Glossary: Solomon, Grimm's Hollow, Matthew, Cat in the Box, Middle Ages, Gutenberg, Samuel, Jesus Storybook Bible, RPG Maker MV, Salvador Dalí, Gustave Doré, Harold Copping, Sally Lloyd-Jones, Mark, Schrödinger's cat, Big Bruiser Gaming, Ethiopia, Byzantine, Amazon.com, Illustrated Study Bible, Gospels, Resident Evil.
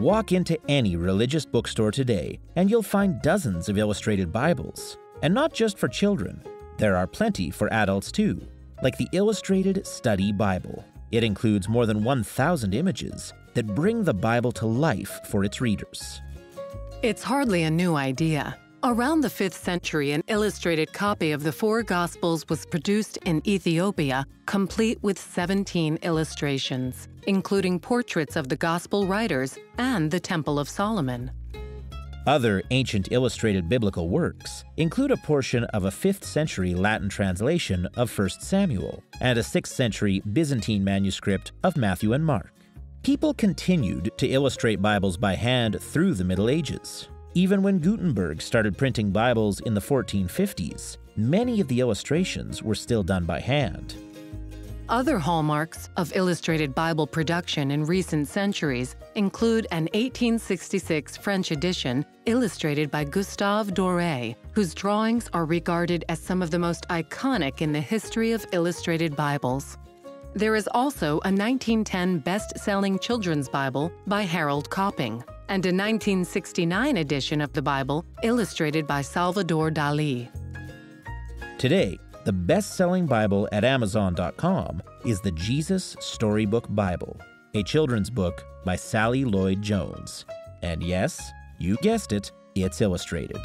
Walk into any religious bookstore today and you'll find dozens of illustrated Bibles. And not just for children. There are plenty for adults too, like the Illustrated Study Bible. It includes more than 1,000 images that bring the Bible to life for its readers. It's hardly a new idea. Around the 5th century, an illustrated copy of the four Gospels was produced in Ethiopia, complete with 17 illustrations, including portraits of the Gospel writers and the Temple of Solomon. Other ancient illustrated biblical works include a portion of a 5th century Latin translation of 1 Samuel and a 6th century Byzantine manuscript of Matthew and Mark. People continued to illustrate Bibles by hand through the Middle Ages. Even when Gutenberg started printing Bibles in the 1450s, many of the illustrations were still done by hand. Other hallmarks of illustrated Bible production in recent centuries include an 1866 French edition illustrated by Gustave Doré, whose drawings are regarded as some of the most iconic in the history of illustrated Bibles. There is also a 1910 best-selling children's Bible by Harold Copping, and a 1969 edition of the Bible illustrated by Salvador Dalí. Today, the best-selling Bible at Amazon.com is the Jesus Storybook Bible, a children's book by Sally Lloyd-Jones. And yes, you guessed it, it's illustrated.